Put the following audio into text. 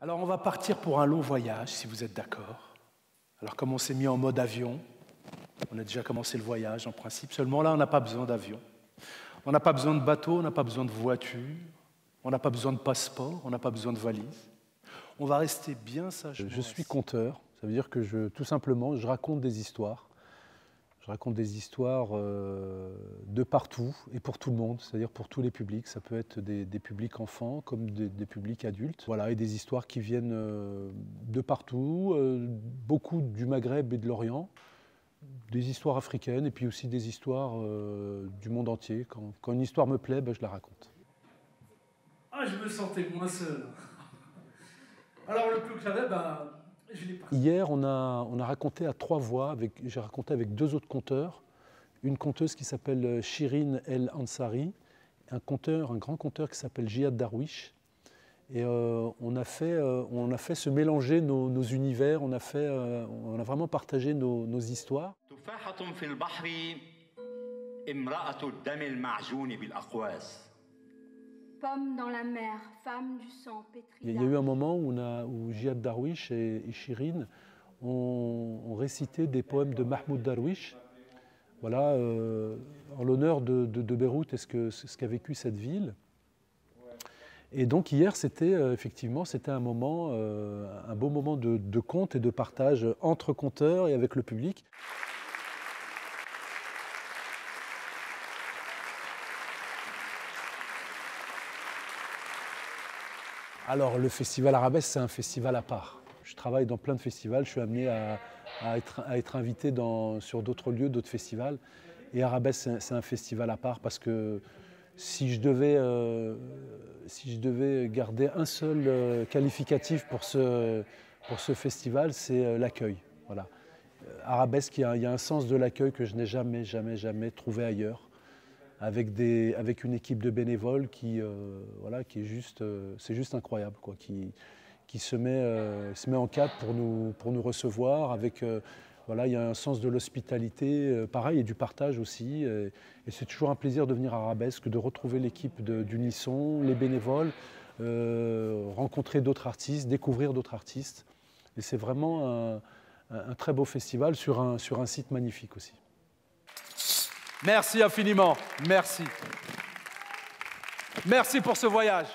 Alors on va partir pour un long voyage, si vous êtes d'accord. Alors comme on s'est mis en mode avion, on a déjà commencé le voyage en principe, seulement là on n'a pas besoin d'avion. On n'a pas besoin de bateau, on n'a pas besoin de voiture, on n'a pas besoin de passeport, on n'a pas besoin de valise. On va rester bien sagement. Je suis conteur, ça veut dire que tout simplement, je raconte des histoires. Je raconte des histoires de partout et pour tout le monde, c'est-à-dire pour tous les publics. Ça peut être des publics enfants comme des publics adultes. Voilà, et des histoires qui viennent de partout, beaucoup du Maghreb et de l'Orient, des histoires africaines et puis aussi des histoires du monde entier. Quand une histoire me plaît, ben, je la raconte. Ah, je me sentais moins seul. Alors le plus clair, ben... Hier, on a raconté à 3 voix, j'ai raconté avec 2 autres conteurs, une conteuse qui s'appelle Shirin El Ansari, un grand conteur qui s'appelle Jihad Darwish. Et on a fait se mélanger nos univers, on a vraiment partagé nos histoires. Pomme dans la mer, femme du sang pétri. Il y a eu un moment où Jihad Darwish et Shirin ont récité des poèmes de Mahmoud Darwish, voilà, en l'honneur de Beyrouth et ce qu'a vécu cette ville. Et donc hier, c'était effectivement un moment, un beau moment de conte et de partage entre conteurs et avec le public. Alors le festival Arabesque, c'est un festival à part. Je travaille dans plein de festivals, je suis amené à être invité sur d'autres lieux, d'autres festivals. Et Arabesque, c'est un festival à part parce que si je devais garder un seul qualificatif pour ce festival, c'est l'accueil. Voilà. Arabesque, il y a un sens de l'accueil que je n'ai jamais trouvé ailleurs. Avec une équipe de bénévoles voilà, qui est c'est juste incroyable, quoi, qui se met en cadre pour nous recevoir. Voilà, il y a un sens de l'hospitalité, pareil, et du partage aussi. Et c'est toujours un plaisir de venir à Arabesque, de retrouver l'équipe d'Unisson, les bénévoles, rencontrer d'autres artistes, découvrir d'autres artistes. Et c'est vraiment un très beau festival sur un site magnifique aussi. Merci infiniment, merci. Merci pour ce voyage.